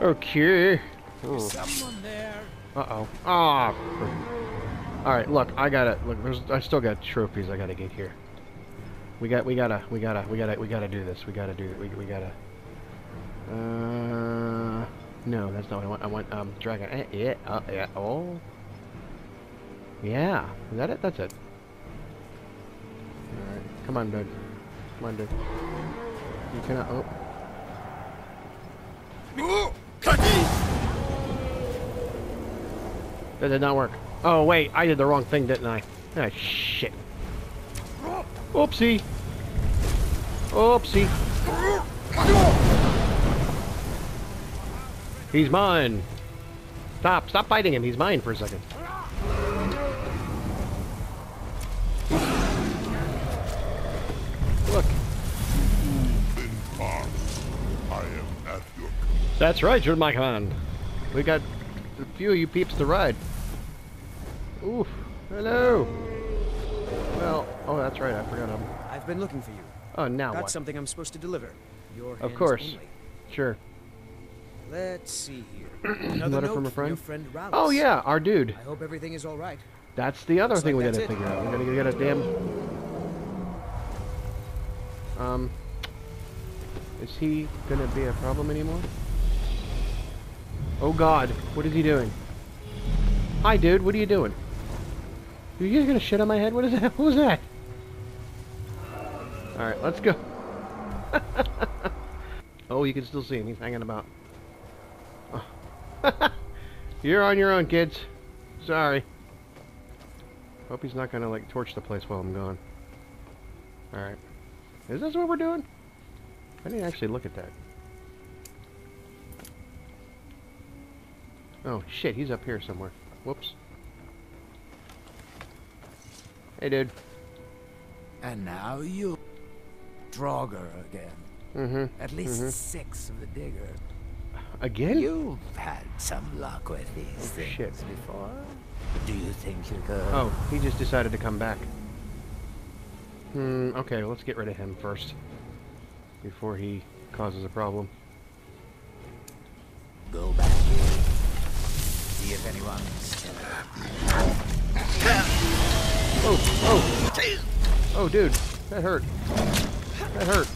Okay. Ooh. Someone there. Uh-oh. Ah. All right, look, I got it. Look, I still got trophies I got to get here. We gotta do this. We gotta. No, that's not what I want. I want dragon. Yeah. Yeah. Oh. Yeah. Is that it? That's it. All right. Come on, dude. Come on, dude. You cannot. Oh. That did not work. Oh wait, I did the wrong thing, didn't I? Ah, shit. Oopsie. Oopsie. He's mine. Stop. Stop fighting him. He's mine for a second. Look. That's right, you're my command. We got a few of you peeps to ride. Oof. Hello. Well, oh, that's right. I forgot him. I've been looking for you. Oh, now got what? Something I'm supposed to deliver. Your hands of course. Only. Sure. Let's see here. Another letter from a friend. Oh yeah, our dude. I hope everything is all right. That's the other thing we gotta figure out. We're gonna get a damn. Is he gonna be a problem anymore? Oh God, what is he doing? Hi, dude. What are you doing? Are you gonna shit on my head? What is that? What was that? All right, let's go. Oh, you can still see him. He's hanging about. Oh. You're on your own, kids. Sorry. Hope he's not gonna like torch the place while I'm gone. All right. Is this what we're doing? I didn't actually look at that. Oh shit, he's up here somewhere. Whoops. Hey, dude. And now you... Draugr again. Mm-hmm. At least six of the digger. Again? You've had some luck with these things before. Do you think you could... Oh, he just decided to come back. Hmm, okay, let's get rid of him first. Before he causes a problem. Go back here. See if anyone's... Oh, oh. Oh, dude. That hurt. That hurt.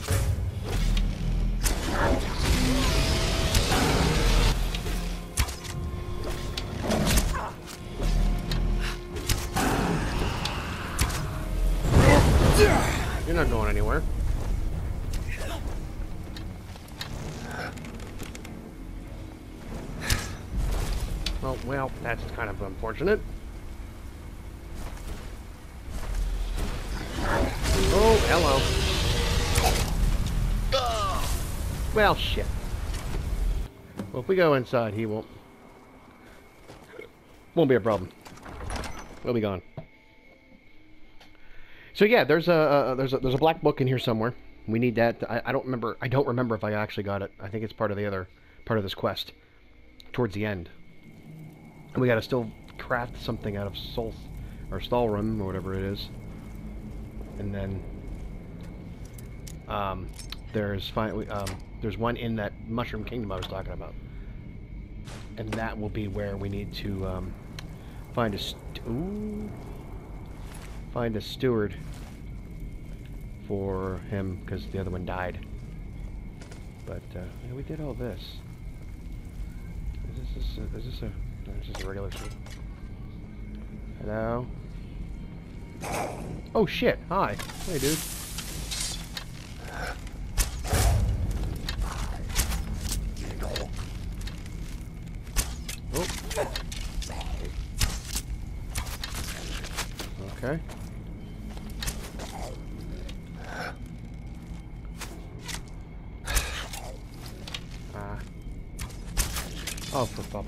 You're not going anywhere. Oh, well, that's kind of unfortunate. Oh, hello. Well, shit. Well, if we go inside, he won't. Won't be a problem. We'll be gone. So yeah, there's a black book in here somewhere. We need that. I don't remember. I don't remember if I actually got it. I think it's part of the other part of this quest, towards the end. And we gotta still craft something out of Sol or Stalhrim or whatever it is. And then there's one in that Mushroom Kingdom I was talking about, and that will be where we need to find a steward for him, because the other one died. But yeah, we did all this. Is this a regular suit? Hello. Oh shit, hi. Hey, dude. Oh. Okay. Ah. Oh, for fuck.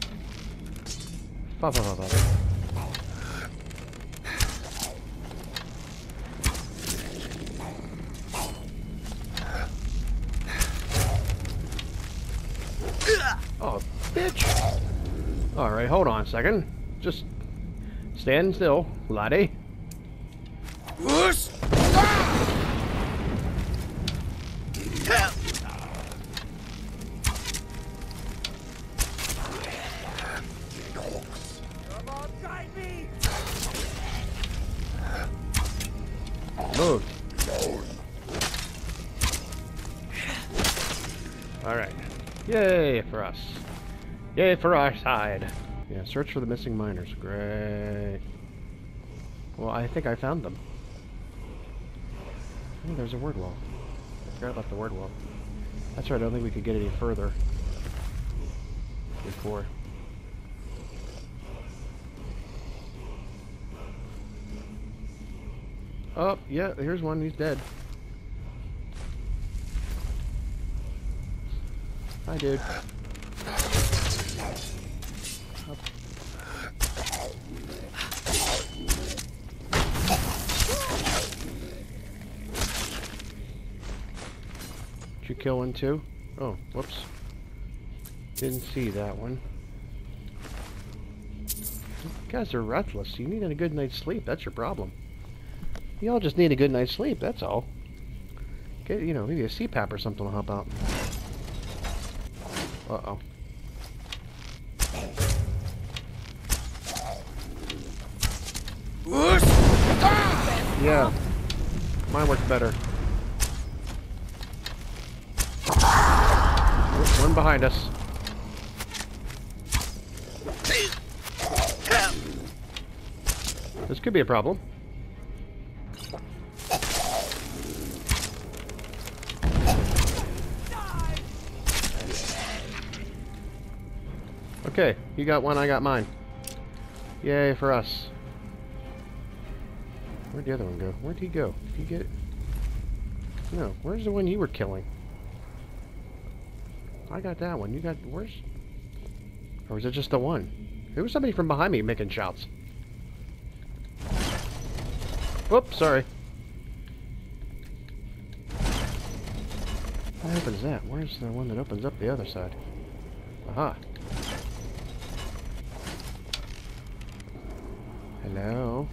Bitch. All right, hold on a second. Just stand still, laddie. Move. Alright. Yay for us. Yay for our side. Yeah, search for the missing miners. Great. Well, I think I found them. Oh, there's a word wall. I forgot about the word wall. That's right, I don't think we could get any further before. Oh, yeah, here's one. He's dead. Hi, dude. Up. Did you kill one, too? Oh, whoops. Didn't see that one. You guys are restless. You need a good night's sleep. That's your problem. Y'all just need a good night's sleep, that's all. Get, you know, maybe a CPAP or something will help out. Uh-oh. Yeah. Mine worked better. One behind us. This could be a problem. Okay, you got one, I got mine. Yay for us. Where'd the other one go? Where'd he go? Did he get... No, where's the one you were killing? I got that one. You got... Where's... Or was it just the one? There was somebody from behind me making shouts. Whoops, sorry. What opens that? Where's the one that opens up the other side? Aha. Hello?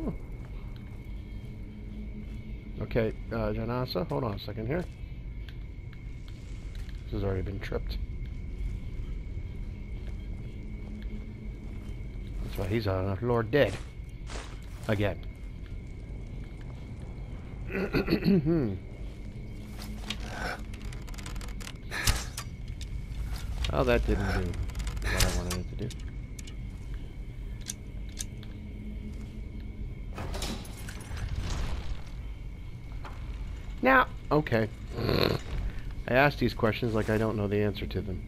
Oh. Okay, Jenassa, hold on a second here. This has already been tripped. That's why he's on our Lord dead. Again. Oh, that didn't do what I wanted it to do. Now, okay. I asked these questions like I don't know the answer to them.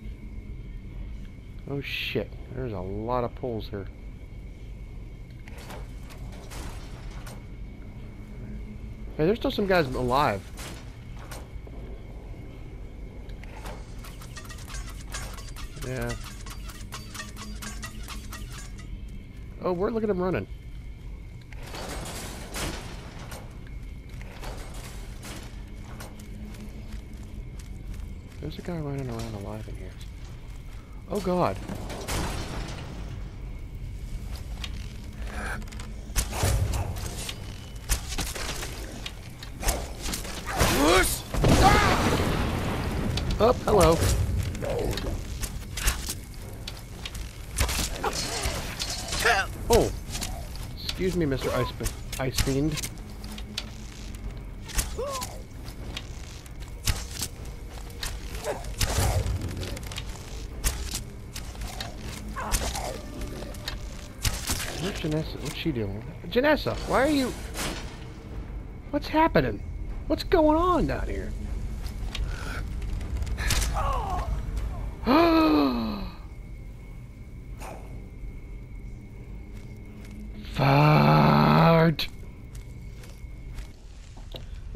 Oh shit, there's a lot of pulls here. Hey, there's still some guys alive. Yeah. Oh, we're looking at him running. There's a guy running around alive in here. Oh God. Oh, hello. Oh, excuse me, Mr. Ice Fiend. Where's Jenassa? What's she doing? Jenassa, why are you... What's happening? What's going on down here? Fart.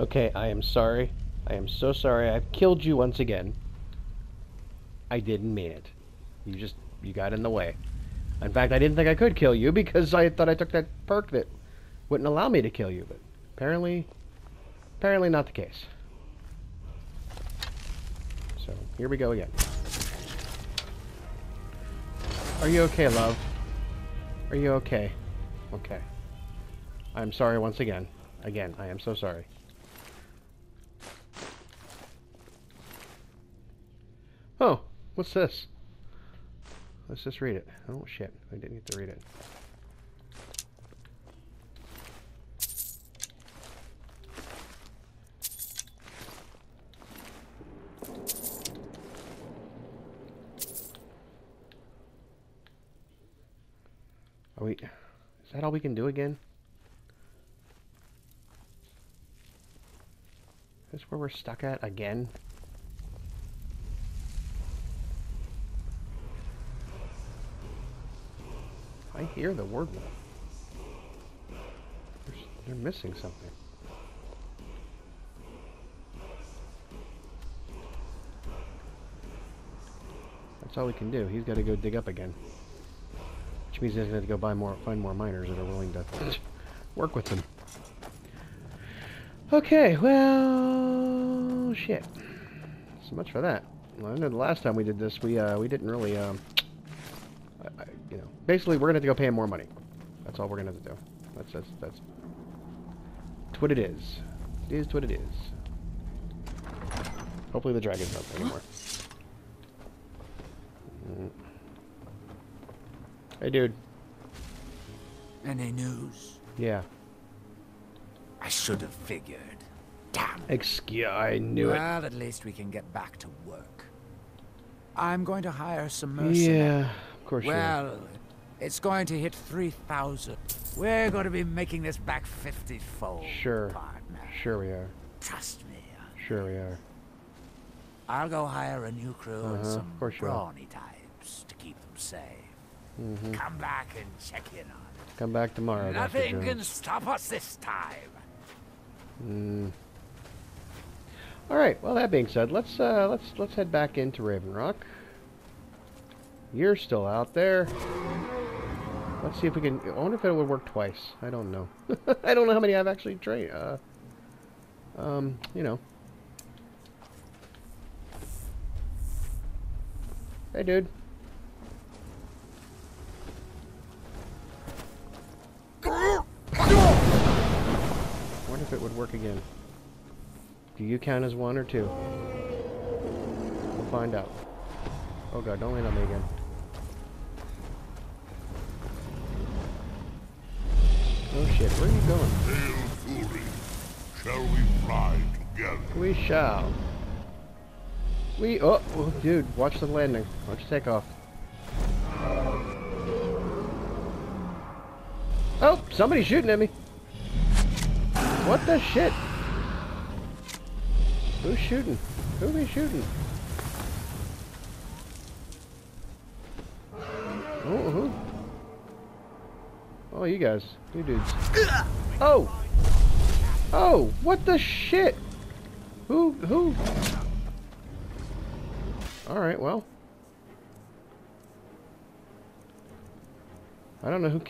Okay, I am sorry. I am so sorry. I've killed you once again. I didn't mean it. You got in the way. In fact, I didn't think I could kill you because I thought I took that perk that wouldn't allow me to kill you, but apparently not the case. So here we go again. Are you okay, love? Are you okay? Okay. I'm sorry once again. Again, I am so sorry. Oh, what's this? Let's just read it. Oh, shit. I didn't get to read it. Are we... Is that all we can do again? Is this where we're stuck at again? I hear the word wolf. They're missing something. That's all we can do. He's got to go dig up again. Which means he's going to have to go find more miners that are willing to work with him. Okay, well, shit. So much for that. Well, I know the last time we did this, we didn't really basically, we're going to have to go pay him more money. That's all we're going to have to do. That's what it is. It is what it is. Hopefully the dragon's not there anymore. Hey, dude. Any news? Yeah. I should have figured. Damn. I knew it. Well, at least we can get back to work. I'm going to hire some mercenaries. Yeah, of course you are. Well... It's going to hit 3,000. We're going to be making this back 50-fold. Sure. Partner. Sure we are. Trust me. Sure we are. I'll go hire a new crew and some brawny types to keep them safe. Come back and check in on it. Come back tomorrow. Nothing can stop us this time. All right. Well, that being said, let's head back into Raven Rock. You're still out there. Let's see if we can... I wonder if it would work twice. I don't know. I don't know how many I've actually trained. Hey, dude. I wonder if it would work again. Do you count as one or two? We'll find out. Oh, God. Don't land on me again. Oh shit, where are you going? Hail Fury, shall we fly together? We shall. Oh, dude, watch the landing. Watch the takeoff. Oh, somebody's shooting at me. What the shit? Who's shooting? Who are they shooting? Oh, who? Oh, you guys. You dudes. Oh! Oh! What the shit? Who? Alright, well. I don't know who...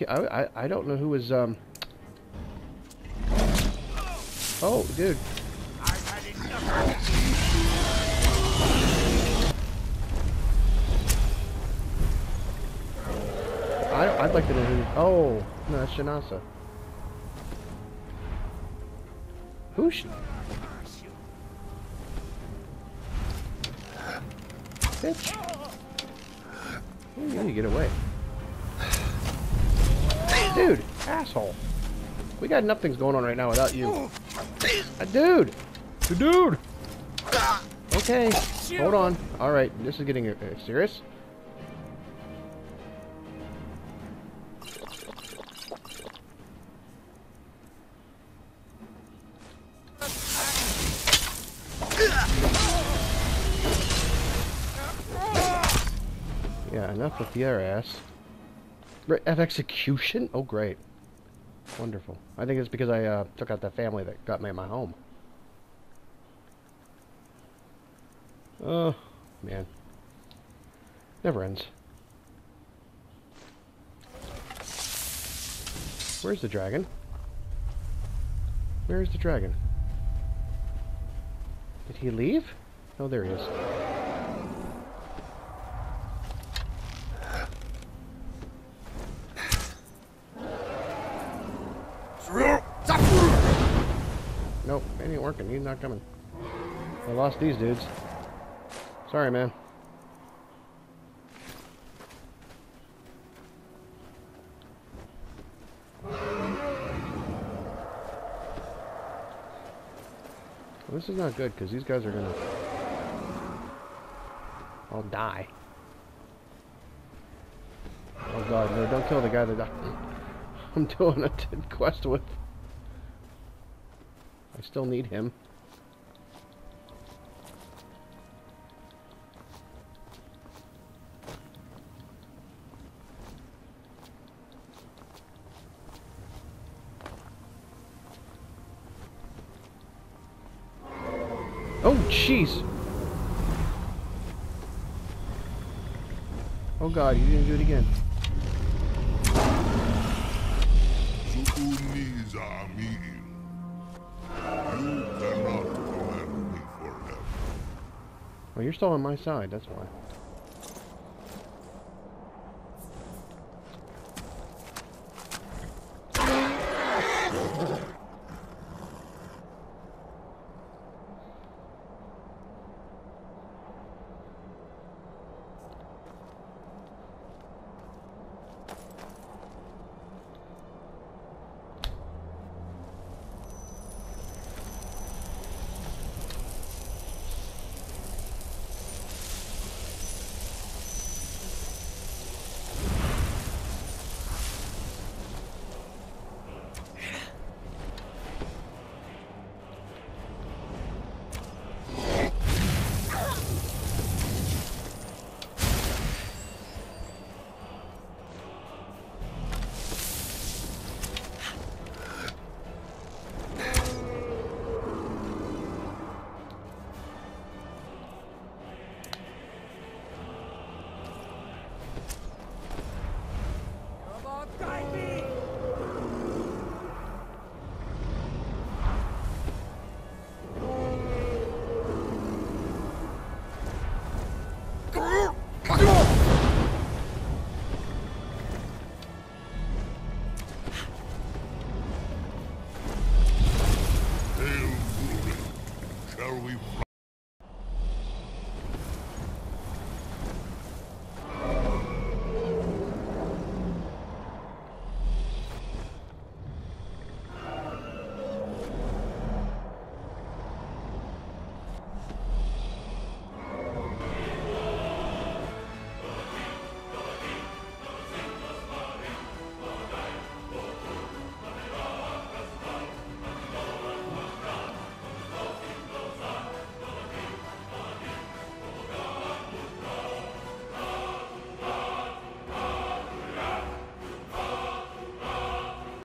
I don't know who was, Oh, dude. I've had enough. I'd like to know who... Oh! No, that's Jenassa. Who should... Bitch! How are you gonna get away? Dude! Asshole! We got nothing going on right now without you. Dude! Dude! Okay, hold on. Alright, this is getting serious. Enough with your ass. At execution? Oh, great. Wonderful. I think it's because I took out that family that got me in my home. Oh, man. Never ends. Where's the dragon? Where's the dragon? Did he leave? Oh, there he is. It ain't working. He's not coming. I lost these dudes. Sorry, man. Well, this is not good because these guys are gonna all die. Oh god, no, don't kill the guy that I'm doing a quest with. I still need him. Oh, jeez. Oh, God, you didn't do it again. Well, you're still on my side, that's why.